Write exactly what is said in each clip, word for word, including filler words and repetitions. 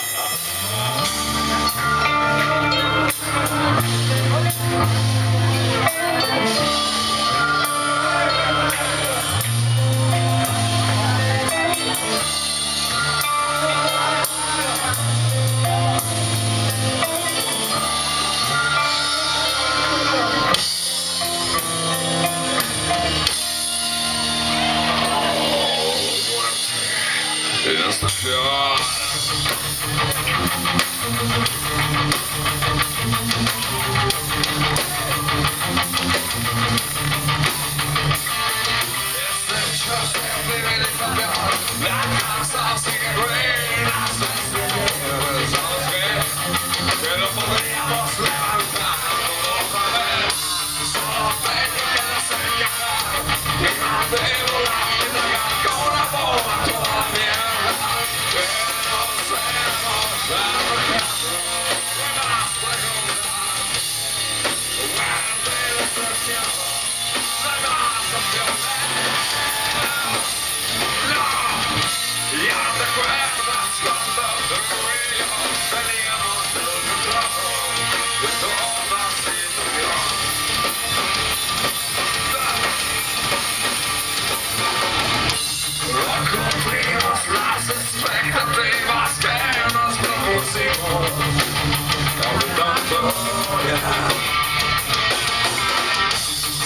It's the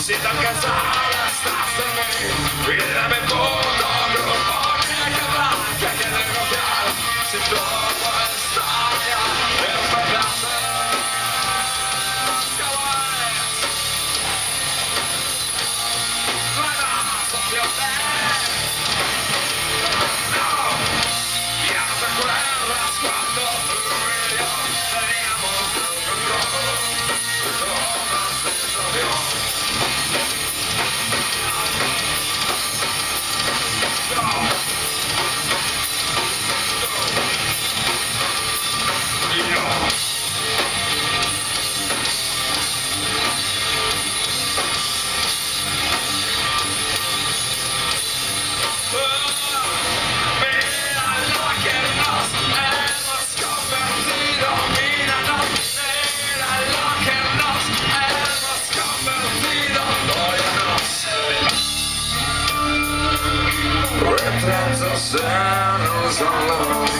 si tan cansada estás de mí, pídeme todo lo que podría quedar, que hay que negociar, si todo está ya en pedazos, no hay más opciones. No, ya no te acuerdas cuando tú y yo teníamos el control. Retratos de los amores.